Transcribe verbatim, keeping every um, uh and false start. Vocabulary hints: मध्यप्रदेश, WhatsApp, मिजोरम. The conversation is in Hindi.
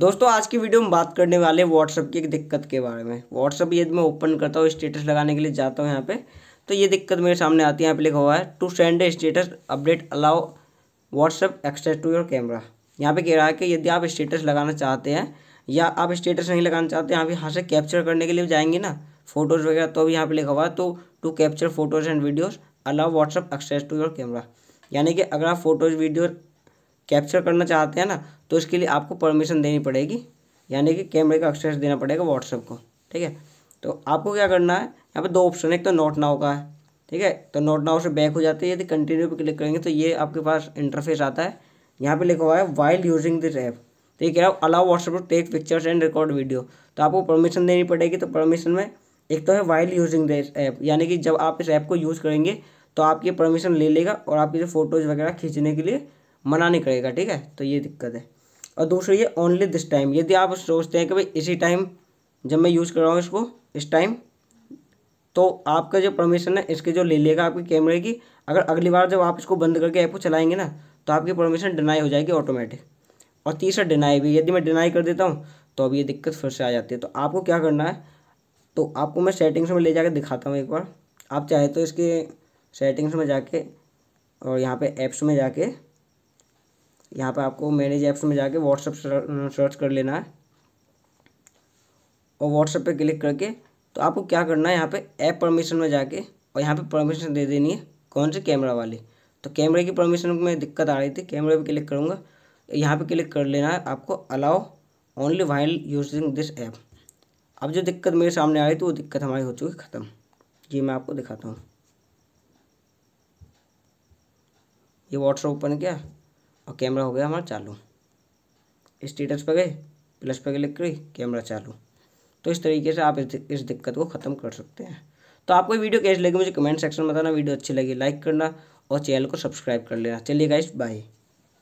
दोस्तों आज की वीडियो में बात करने वाले व्हाट्सअप की एक दिक्कत के बारे में। व्हाट्सअप यदि मैं ओपन करता हूँ, स्टेटस लगाने के लिए जाता हूँ यहाँ पे, तो ये दिक्कत मेरे सामने आती है। यहाँ पे लिखा हुआ है to send status update allow WhatsApp access to your camera. यहाँ पे कह रहा है कि यदि आप स्टेटस लगाना चाहते हैं या आप स्टेटस नहीं लगाना चाहते, यहाँ पे यहाँ से कैप्चर करने के लिए जाएंगे ना फोटोज़ वगैरह, तो भी यहाँ पे लिखा हुआ है तो to capture photos and videos allow WhatsApp access to your camera. यानी कि अगर आप फोटोज़ वीडियो कैप्चर करना चाहते हैं ना, तो इसके लिए आपको परमिशन देनी पड़ेगी, यानी कि कैमरे का एक्सेस देना पड़ेगा व्हाट्सअप को। ठीक है, तो आपको क्या करना है, यहाँ पे दो ऑप्शन है, एक तो नोट नाउ का है। ठीक है, तो नोट नाउ से बैक हो जाते हैं, यदि कंटिन्यू पे क्लिक करेंगे तो ये आपके पास इंटरफेस आता है। यहाँ पे लिखा हुआ है वाइल यूजिंग दिस ऐप, तो ये कह रहा है allow WhatsApp to take pictures and record video. तो आपको परमिशन देनी पड़ेगी। तो परमिशन में एक तो है वाइल यूजिंग दिस ऐप, यानी कि जब आप इस ऐप को यूज़ करेंगे तो आप ये परमिशन ले लेगा और आपकी जो फोटोज़ वगैरह खींचने के लिए मना नहीं करेगा। ठीक है, तो ये दिक्कत है। और दूसरी है ओनली दिस टाइम, यदि आप सोचते हैं कि भाई इसी टाइम जब मैं यूज़ कर रहा हूँ इसको इस टाइम, तो आपका जो परमिशन है इसके जो ले लेगा आपके कैमरे की, अगर अगली बार जब आप इसको बंद करके ऐप को चलाएंगे ना, तो आपकी परमिशन डिनाई हो जाएगी ऑटोमेटिक। और तीसरा डिनाई भी, यदि मैं डिनाई कर देता हूँ तो अब ये दिक्कत फिर से आ जाती है। तो आपको क्या करना है, तो आपको मैं सेटिंग्स में ले जाकर दिखाता हूँ एक बार। आप चाहे तो इसके सेटिंग्स में जाके और यहाँ पे ऐप्स में जाके, यहाँ पे आपको मैनेज ऐप्स में जाके व्हाट्सएप सर्च कर लेना है और व्हाट्सएप पे क्लिक करके तो आपको क्या करना है, यहाँ पे ऐप परमिशन में जाके और यहाँ पे परमिशन दे देनी है। कौन सी? कैमरा वाली। तो कैमरे की परमिशन में दिक्कत आ रही थी, कैमरे पे क्लिक करूँगा, यहाँ पे क्लिक कर लेना है आपको allow only while using this app. अब जो दिक्कत मेरे सामने आ रही थी वो दिक्कत हमारी हो चुकी ख़त्म। जी मैं आपको दिखाता हूँ, ये व्हाट्सएप ओपन किया और कैमरा हो गया हमारा चालू। स्टेटस पर गए, प्लस पर क्लिक करी, कैमरा चालू। तो इस तरीके से आप इस दिक्कत को ख़त्म कर सकते हैं। तो आपको वीडियो कैसी लगी मुझे कमेंट सेक्शन में बताना। वीडियो अच्छी लगी लाइक करना और चैनल को सब्सक्राइब कर लेना। चलिए गाइस, बाय।